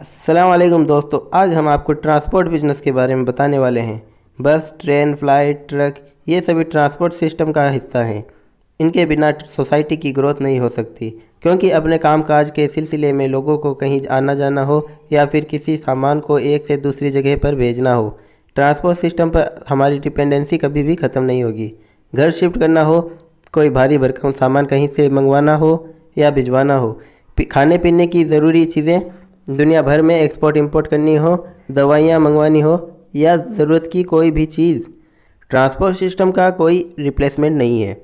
अस्सलाम दोस्तों, आज हम आपको ट्रांसपोर्ट बिजनेस के बारे में बताने वाले हैं। बस, ट्रेन, फ्लाइट, ट्रक ये सभी ट्रांसपोर्ट सिस्टम का हिस्सा हैं। इनके बिना सोसाइटी की ग्रोथ नहीं हो सकती, क्योंकि अपने कामकाज के सिलसिले में लोगों को कहीं आना जाना हो या फिर किसी सामान को एक से दूसरी जगह पर भेजना हो, ट्रांसपोर्ट सिस्टम पर हमारी डिपेंडेंसी कभी भी ख़त्म नहीं होगी। घर शिफ्ट करना हो, कोई भारी भरकम सामान कहीं से मंगवाना हो या भिजवाना हो, खाने पीने की ज़रूरी चीज़ें दुनिया भर में एक्सपोर्ट इंपोर्ट करनी हो, दवाइयाँ मंगवानी हो या ज़रूरत की कोई भी चीज़, ट्रांसपोर्ट सिस्टम का कोई रिप्लेसमेंट नहीं है।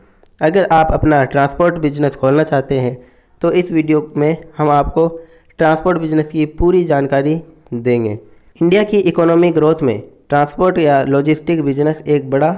अगर आप अपना ट्रांसपोर्ट बिजनेस खोलना चाहते हैं तो इस वीडियो में हम आपको ट्रांसपोर्ट बिजनेस की पूरी जानकारी देंगे। इंडिया की इकोनॉमी ग्रोथ में ट्रांसपोर्ट या लॉजिस्टिक बिजनेस एक बड़ा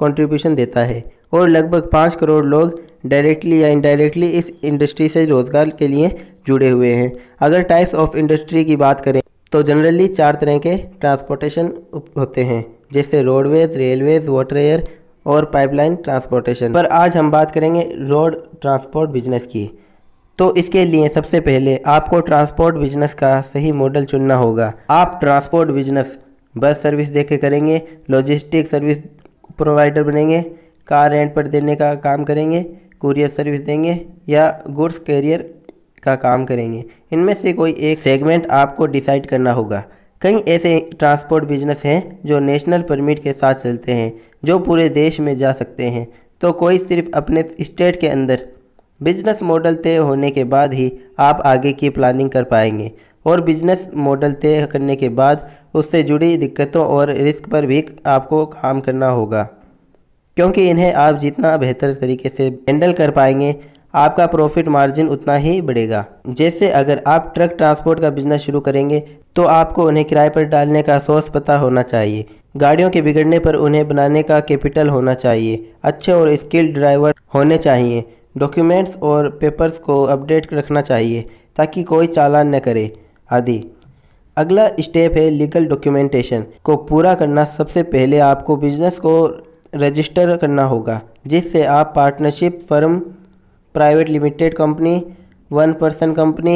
कंट्रीब्यूशन देता है और लगभग 5 करोड़ लोग डायरेक्टली या इनडायरेक्टली इस इंडस्ट्री से रोज़गार के लिए जुड़े हुए हैं। अगर टाइप्स ऑफ इंडस्ट्री की बात करें तो जनरली 4 तरह के ट्रांसपोर्टेशन होते हैं, जैसे रोडवेज, रेलवेज, वाटर, एयर और पाइपलाइन ट्रांसपोर्टेशन। पर आज हम बात करेंगे रोड ट्रांसपोर्ट बिजनेस की। तो इसके लिए सबसे पहले आपको ट्रांसपोर्ट बिजनेस का सही मॉडल चुनना होगा। आप ट्रांसपोर्ट बिजनेस बस सर्विस देके करेंगे, लॉजिस्टिक सर्विस प्रोवाइडर बनेंगे, कार रेंट पर देने का काम करेंगे, कुरियर सर्विस देंगे या गुड्स कैरियर का काम करेंगे। इनमें से कोई एक सेगमेंट आपको डिसाइड करना होगा। कई ऐसे ट्रांसपोर्ट बिजनेस हैं जो नेशनल परमिट के साथ चलते हैं, जो पूरे देश में जा सकते हैं, तो कोई सिर्फ अपने स्टेट के अंदर। बिजनेस मॉडल तय होने के बाद ही आप आगे की प्लानिंग कर पाएंगे और बिजनेस मॉडल तय करने के बाद उससे जुड़ी दिक्कतों और रिस्क पर भी आपको काम करना होगा, क्योंकि इन्हें आप जितना बेहतर तरीके से हैंडल कर पाएंगे आपका प्रॉफिट मार्जिन उतना ही बढ़ेगा। जैसे अगर आप ट्रक ट्रांसपोर्ट का बिजनेस शुरू करेंगे तो आपको उन्हें किराए पर डालने का सोर्स पता होना चाहिए, गाड़ियों के बिगड़ने पर उन्हें बनाने का कैपिटल होना चाहिए, अच्छे और स्किल्ड ड्राइवर होने चाहिए, डॉक्यूमेंट्स और पेपर्स को अपडेट रखना चाहिए ताकि कोई चालान न करे आदि। अगला स्टेप है लीगल डॉक्यूमेंटेशन को पूरा करना। सबसे पहले आपको बिजनेस को रजिस्टर करना होगा, जिससे आप partnership firm, private limited company, 1 person company,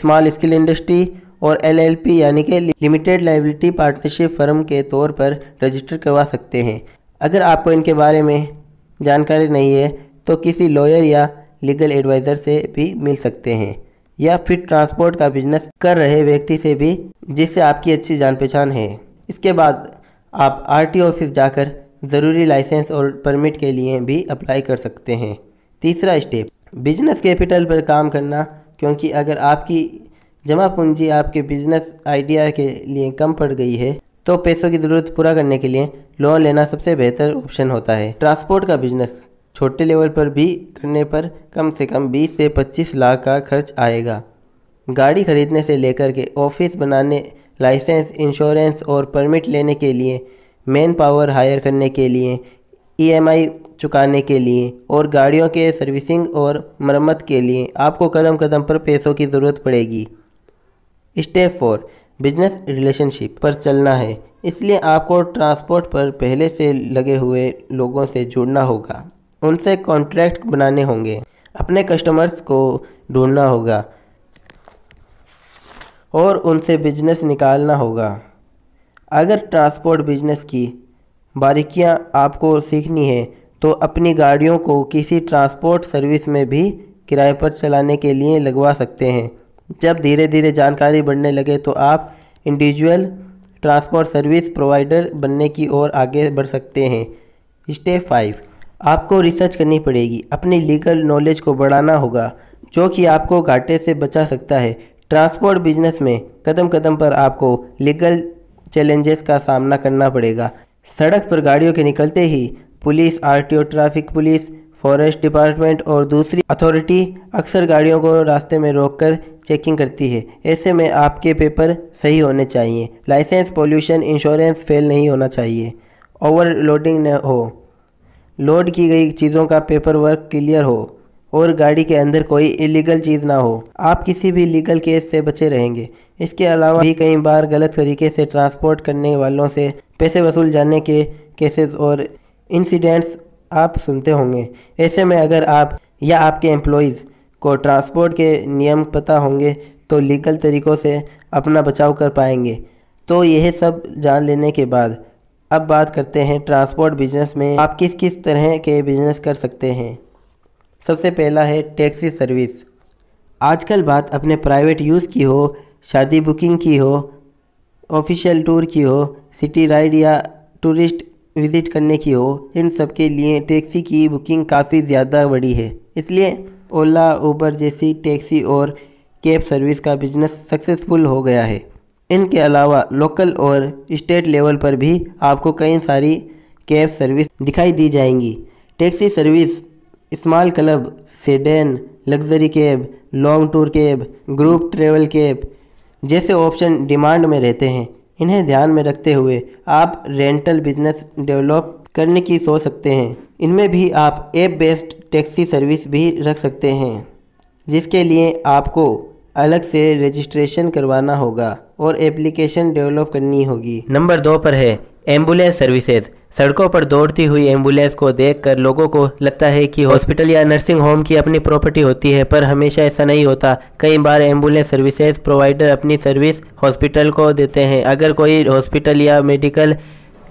small scale industry और LLP यानी कि लिमिटेड लायबिलिटी पार्टनरशिप फर्म के तौर पर रजिस्टर करवा सकते हैं। अगर आपको इनके बारे में जानकारी नहीं है तो किसी लॉयर या लीगल एडवाइज़र से भी मिल सकते हैं, या फिर ट्रांसपोर्ट का बिजनेस कर रहे व्यक्ति से भी जिससे आपकी अच्छी जान पहचान है। इसके बाद आप RTO ऑफिस जाकर ज़रूरी लाइसेंस और परमिट के लिए भी अप्लाई कर सकते हैं। तीसरा स्टेप बिजनेस कैपिटल पर काम करना, क्योंकि अगर आपकी जमा पूंजी आपके बिजनेस आइडिया के लिए कम पड़ गई है तो पैसों की ज़रूरत पूरा करने के लिए लोन लेना सबसे बेहतर ऑप्शन होता है। ट्रांसपोर्ट का बिजनेस छोटे लेवल पर भी करने पर कम से कम 20 से 25 लाख का खर्च आएगा। गाड़ी खरीदने से लेकर के ऑफिस बनाने, लाइसेंस, इंश्योरेंस और परमिट लेने के लिए, मैन पावर हायर करने के लिए, EMI चुकाने के लिए और गाड़ियों के सर्विसिंग और मरम्मत के लिए आपको कदम कदम पर पैसों की ज़रूरत पड़ेगी। स्टेप 4 बिजनेस रिलेशनशिप पर चलना है, इसलिए आपको ट्रांसपोर्ट पर पहले से लगे हुए लोगों से जुड़ना होगा, उनसे कॉन्ट्रैक्ट बनाने होंगे, अपने कस्टमर्स को ढूंढना होगा और उनसे बिजनेस निकालना होगा। अगर ट्रांसपोर्ट बिजनेस की बारीकियां आपको सीखनी है तो अपनी गाड़ियों को किसी ट्रांसपोर्ट सर्विस में भी किराए पर चलाने के लिए लगवा सकते हैं। जब धीरे धीरे जानकारी बढ़ने लगे तो आप इंडिविजुअल ट्रांसपोर्ट सर्विस प्रोवाइडर बनने की ओर आगे बढ़ सकते हैं। स्टेप 5 आपको रिसर्च करनी पड़ेगी, अपनी लीगल नॉलेज को बढ़ाना होगा, जो कि आपको घाटे से बचा सकता है। ट्रांसपोर्ट बिजनेस में कदम कदम पर आपको लीगल चैलेंजेस का सामना करना पड़ेगा। सड़क पर गाड़ियों के निकलते ही police, RTO, traffic police, forest department और दूसरी अथॉरिटी अक्सर गाड़ियों को रास्ते में रोककर चेकिंग करती है। ऐसे में आपके पेपर सही होने चाहिए, लाइसेंस, पोल्यूशन, इंश्योरेंस फेल नहीं होना चाहिए, ओवरलोडिंग न हो, लोड की गई चीज़ों का पेपर वर्क क्लियर हो और गाड़ी के अंदर कोई इलीगल चीज़ ना हो। आप किसी भी लीगल केस से बचे रहेंगे। इसके अलावा भी कई बार गलत तरीके से ट्रांसपोर्ट करने वालों से पैसे वसूल जाने के केसेस और इंसिडेंट्स आप सुनते होंगे। ऐसे में अगर आप या आपके एम्प्लॉइज़ को ट्रांसपोर्ट के नियम पता होंगे तो लीगल तरीक़ों से अपना बचाव कर पाएंगे। तो यह सब जान लेने के बाद अब बात करते हैं ट्रांसपोर्ट बिजनेस में आप किस किस तरह के बिजनेस कर सकते हैं। सबसे पहला है टैक्सी सर्विस। आजकल बात अपने प्राइवेट यूज़ की हो, शादी बुकिंग की हो, ऑफिशियल टूर की हो, सिटी राइड या टूरिस्ट विज़िट करने की हो, इन सब के लिए टैक्सी की बुकिंग काफ़ी ज़्यादा बढ़ी है। इसलिए ओला, उबर जैसी टैक्सी और कैब सर्विस का बिजनेस सक्सेसफुल हो गया है। इनके अलावा लोकल और स्टेट लेवल पर भी आपको कई सारी कैब सर्विस दिखाई दी जाएंगी। Taxi service small club, sedan, luxury cab, long tour cab, group travel cab जैसे ऑप्शन डिमांड में रहते हैं। इन्हें ध्यान में रखते हुए आप रेंटल बिजनेस डेवलप करने की सोच सकते हैं। इनमें भी आप ऐप बेस्ड टैक्सी सर्विस भी रख सकते हैं, जिसके लिए आपको अलग से रजिस्ट्रेशन करवाना होगा और एप्लीकेशन डेवलप करनी होगी। नंबर 2 पर है एम्बुलेंस सर्विसेज। सड़कों पर दौड़ती हुई एम्बुलेंस को देखकर लोगों को लगता है कि हॉस्पिटल या नर्सिंग होम की अपनी प्रॉपर्टी होती है, पर हमेशा ऐसा नहीं होता। कई बार एम्बुलेंस सर्विसेज प्रोवाइडर अपनी सर्विस हॉस्पिटल को देते हैं। अगर कोई हॉस्पिटल या मेडिकल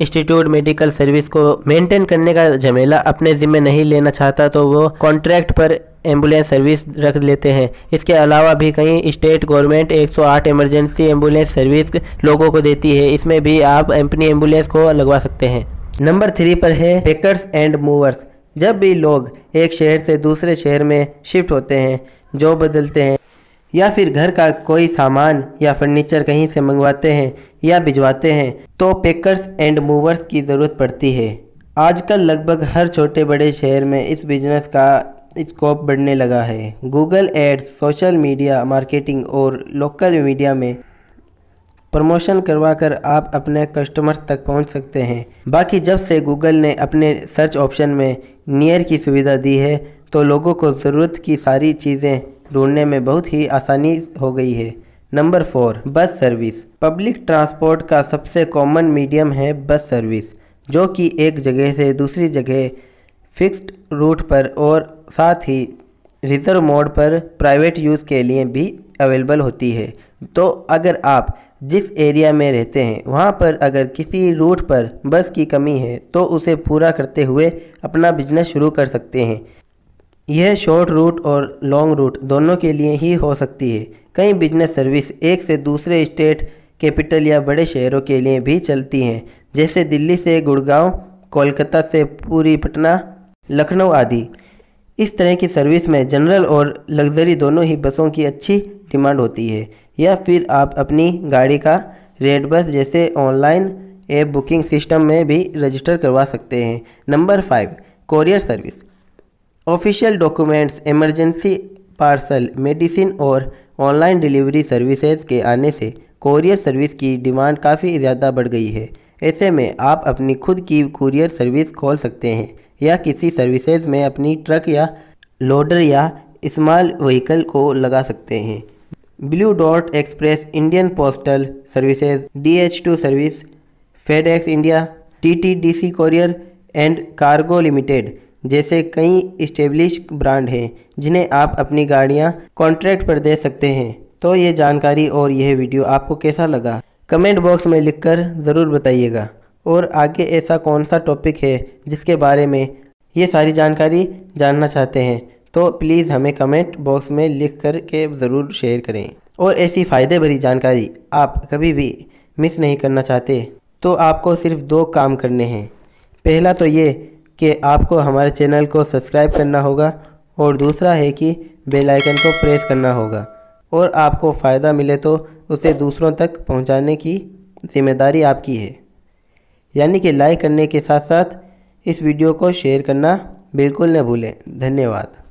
इंस्टीट्यूट मेडिकल सर्विस को मेंटेन करने का झमेला अपने जिम्मे नहीं लेना चाहता तो वो कॉन्ट्रैक्ट पर एम्बुलेंस सर्विस रख लेते हैं। इसके अलावा भी कई state government 108 emergency ambulance service लोगों को देती है। इसमें भी आप अपनी एम्बुलेंस को लगवा सकते हैं। नंबर 3 पर है पैकर्स एंड मूवर्स। जब भी लोग एक शहर से दूसरे शहर में शिफ्ट होते हैं, जॉब बदलते हैं या फिर घर का कोई सामान या फर्नीचर कहीं से मंगवाते हैं या भिजवाते हैं तो पैकर्स एंड मूवर्स की ज़रूरत पड़ती है। आजकल लगभग हर छोटे बड़े शहर में इस बिजनेस का स्कोप बढ़ने लगा है। Google ads, social media marketing और लोकल मीडिया में प्रमोशन करवाकर आप अपने कस्टमर्स तक पहुंच सकते हैं। बाकी जब से गूगल ने अपने सर्च ऑप्शन में नियर की सुविधा दी है तो लोगों को ज़रूरत की सारी चीज़ें ढूंढने में बहुत ही आसानी हो गई है। नंबर 4 बस सर्विस। पब्लिक ट्रांसपोर्ट का सबसे कॉमन मीडियम है बस सर्विस, जो कि एक जगह से दूसरी जगह फिक्स्ड रूट पर और साथ ही रिजर्व मोड पर प्राइवेट यूज़ के लिए भी अवेलेबल होती है। तो अगर आप जिस एरिया में रहते हैं वहाँ पर अगर किसी रूट पर बस की कमी है तो उसे पूरा करते हुए अपना बिजनेस शुरू कर सकते हैं। यह शॉर्ट रूट और लॉन्ग रूट दोनों के लिए ही हो सकती है। कई बिजनेस सर्विस एक से दूसरे स्टेट कैपिटल या बड़े शहरों के लिए भी चलती हैं, जैसे दिल्ली से गुड़गांव, कोलकाता से पूरी, पटना, लखनऊ आदि। इस तरह की सर्विस में जनरल और लग्जरी दोनों ही बसों की अच्छी डिमांड होती है। या फिर आप अपनी गाड़ी का रेड बस जैसे ऑनलाइन ऐप बुकिंग सिस्टम में भी रजिस्टर करवा सकते हैं। Number 5 courier service. Official documents, emergency parcel, medicine और ऑनलाइन डिलीवरी सर्विसेज के आने से कोरियर सर्विस की डिमांड काफ़ी ज़्यादा बढ़ गई है। ऐसे में आप अपनी खुद की कोरियर सर्विस खोल सकते हैं या किसी सर्विसेज में अपनी ट्रक या लोडर या स्मॉल व्हीकल को लगा सकते हैं। ब्लू डॉट Express, Indian postal services, DH2 service, FedEx India, TTDC courier and cargo limited जैसे कई इस्टेब्लिश ब्रांड हैं जिन्हें आप अपनी गाड़ियां कॉन्ट्रैक्ट पर दे सकते हैं। तो ये जानकारी और यह वीडियो आपको कैसा लगा कमेंट बॉक्स में लिखकर ज़रूर बताइएगा, और आगे ऐसा कौन सा टॉपिक है जिसके बारे में ये सारी जानकारी जानना चाहते हैं तो प्लीज़ हमें कमेंट बॉक्स में लिख कर के ज़रूर शेयर करें। और ऐसी फ़ायदे भरी जानकारी आप कभी भी मिस नहीं करना चाहते तो आपको सिर्फ 2 काम करने हैं। पहला तो ये कि आपको हमारे चैनल को सब्सक्राइब करना होगा और दूसरा है कि बेल आइकन को प्रेस करना होगा, और आपको फ़ायदा मिले तो उसे दूसरों तक पहुंचाने की जिम्मेदारी आपकी है। यानी कि लाइक करने के साथ साथ इस वीडियो को शेयर करना बिल्कुल न भूलें। धन्यवाद।